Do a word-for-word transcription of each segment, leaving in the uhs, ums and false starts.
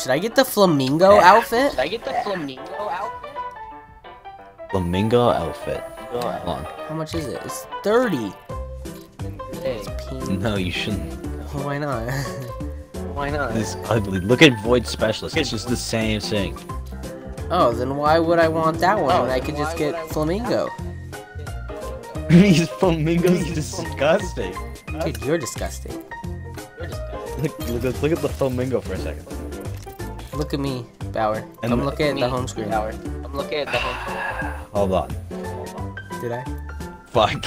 Should I get the flamingo yeah. outfit? Should I get the yeah. flamingo outfit? Flamingo outfit. Go on. Hold on. How much is it? It's thirty. It's pink. No, you shouldn't. Why not? Why not? This is ugly. Look at Void Specialist. It's just the same thing. Oh, then why would I want that one oh, when I could just get I Flamingo? These flamingos are disgusting. Dude, you're disgusting. You're disgusting. Look, look, look at the flamingo for a second. Look at me, Bauer. And I'm looking at me. the home screen. Bauer. I'm looking at the home screen. Hold on. Hold on. Did I? Fuck.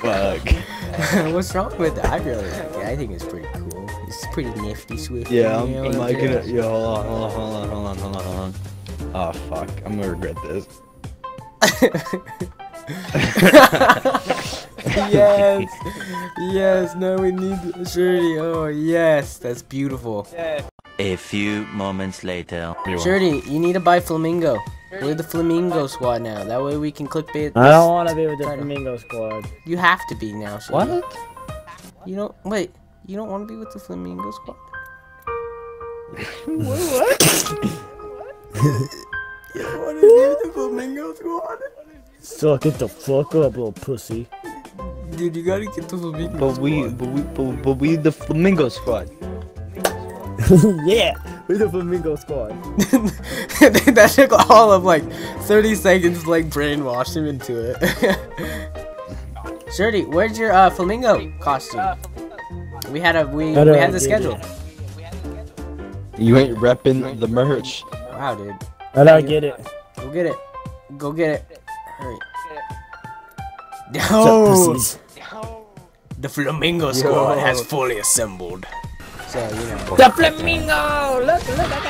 Fuck. What's wrong with that? I really like it. I think it's pretty cool. It's pretty nifty, Swift. Yeah, I'm, I'm liking it. Yeah, hold on, hold on, hold on, hold on, hold on, hold on. Oh fuck, I'm gonna regret this. Yes! Yes, now we need Shirty. Oh yes, that's beautiful. Yeah. A few moments later. Shirty, you need to buy Flamingo. We're the Flamingo Squad now. That way we can clickbait. I don't wanna be with the Flamingo Squad. You have to be now, Shirty. What? You don't wait, you don't wanna be with the Flamingo Squad? What? You wanna do the Flamingo Squad? Suck it the fuck up, little pussy. Dude, you gotta get the Flamingo but Squad. We, but we, but, but we the Flamingo Squad. Yeah, we're the Flamingo Squad. That took all of like thirty seconds to like brainwash him into it. Shirty, where's your uh, Flamingo costume? We had a, we, we had the schedule. You ain't reppin' the merch. Wow, dude. I don't get it. Go get it. Go get it. Hurry. No! The Flamingo Squad has fully assembled. So, you know. The Flamingo! Look, look, I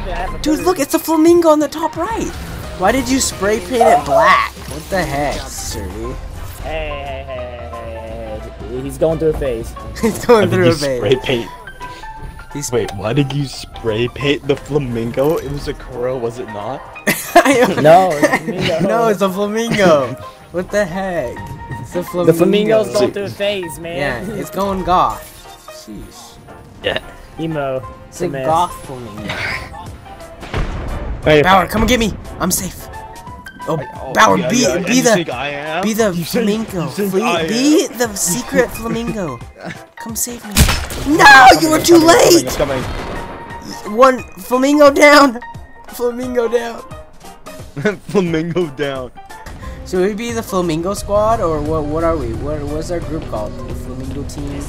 got A I. Dude, look, it's a flamingo on the top right. Why did you spray paint it black? What the heck, Shirty? Hey, hey, hey, hey, hey. He's going through a phase. He's going through a phase. Spray paint. He's Wait, why did you spray paint the flamingo? It was a crow, was it not? No, it's no, it's a flamingo. What the heck? It's a flamingo. The flamingo's going through a phase, man. Yeah, it's going goth. Sheesh. Yeah. Emo. It's a goth flamingo. Hey, Bauer, come and get me. I'm safe. Oh, oh Bauer, yeah, be, yeah, be, the, be the you flamingo. Think, think be am. the secret flamingo. Come save me. No, coming, you were too coming, late! Coming, coming. One flamingo down! Flamingo down. Flamingo down. Should we be the Flamingo Squad or what what are we? What what's our group called? The Flamingo Team?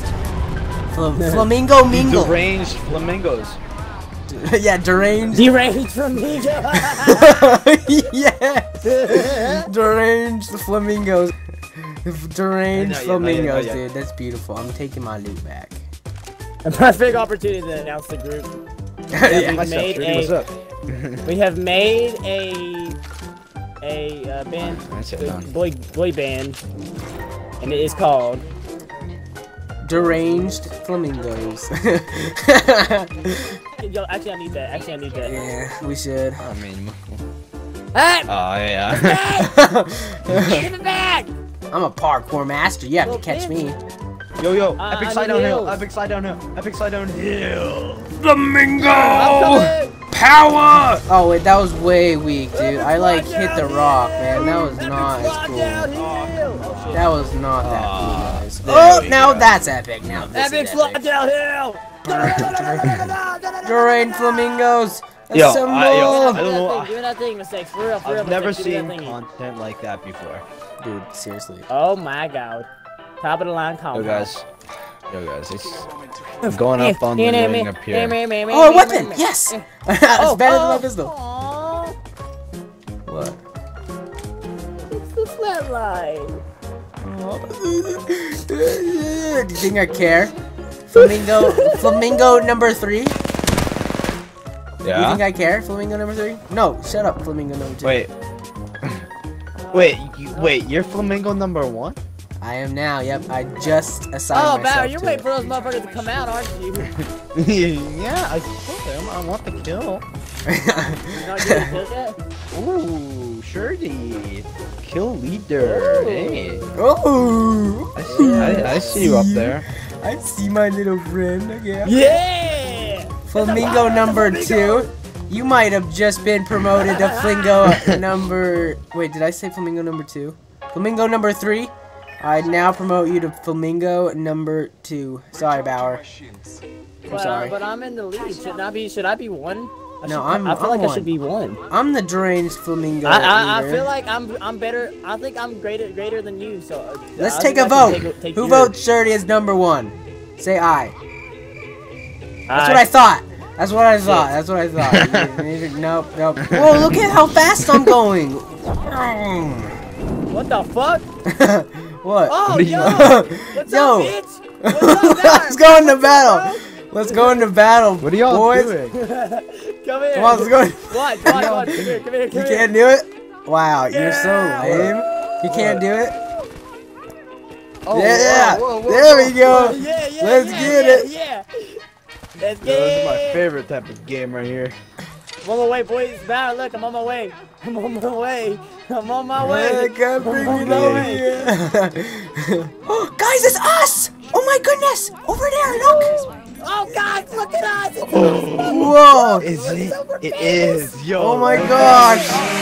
Fl Flamingo Mingle! Deranged Flamingos. Yeah, deranged. Deranged Flamingos! Yes! Deranged Flamingos. Deranged yeah, yeah, Flamingos, yeah, yeah, yeah. Dude. That's beautiful. I'm taking my loot back. That's a big opportunity to announce the group. yeah, we, made up, a, we have made a a uh, band, a boy boy band, and it is called Deranged Flamingos. Yo, actually, I need that. Actually, I need that. Yeah, we should. I mean, hey! Oh yeah. Give it back! I'm a parkour master. You have to catch me. Yo yo! Uh, epic slide downhill! Epic slide downhill! Epic slide downhill! Flamingo! Power! Oh wait, that was way weak, dude. I like hit the rock, man. That was not as cool. That was not that cool, guys. Oh, now that's epic. Now this epic slide downhill! Deranged Flamingos! Yo, I don't know. Doing that thing, mistakes for real, for real. I've never seen content like that before, dude. Seriously. Oh my god. Top of the line combo. Yo guys, yo guys, it's going up on the ring up here. Oh, a weapon! Yes! It's oh, better oh, than my pistol. Aww. What? It's the flatline. Oh. Do you think I care? Flamingo, flamingo number three. Yeah. Do you think I care? Flamingo number three? No, shut up, flamingo number two. Wait, wait, you, wait, you're flamingo number one? I am now, yep, I just assigned oh, myself Bauer, you're waiting for those motherfuckers to come out, aren't you? Yeah, I killed him. I want the kill. You're not getting killed yet? Ooh, Shirty. Kill leader. Ooh. Hey. Ooh. I see, I, I see you up there. I see my little friend again. Yeah! Flamingo number two. You might have just been promoted to Flamingo number... Wait, did I say Flamingo number two? Flamingo number three. I now promote you to Flamingo number two. Sorry, Bauer. I'm but, sorry. Uh, but I'm in the lead. Should I be, should I be one? I no, should, I'm. I feel I'm like one. I should be one. I'm the deranged flamingo. I, I, I feel like I'm. I'm better. I think I'm greater, greater than you. So uh, let's I take a vote. Take, take Who votes Shirty as number one? Say aye. aye. That's what I thought. That's what I thought. That's what I thought. Nope, nope. Whoa! Look at how fast I'm going. What the fuck? What? Oh, yo! What's yo. up, bitch? What's up, let's go into battle. Let's go into battle. What are y'all boys doing? Come here. Come on, let's go. Watch, watch, watch. Come here, come here, come you here. Can't do it? Wow, yeah. You're so lame. You can't do it? Oh, yeah. Whoa, whoa, whoa, there we go. Yeah, yeah, let's yeah, get yeah, it. Yeah. Let's get it. This is my favorite type of game right here. I'm on my way, boys. Battle. Look, I'm on my way. I'm on my way. I'm on my way. God, bring me over here. Oh, guys, it's us. Oh, my goodness. Over there, look. Oh God! Look at us! It's oh, whoa! Is it? It is. Yo! Oh my gosh!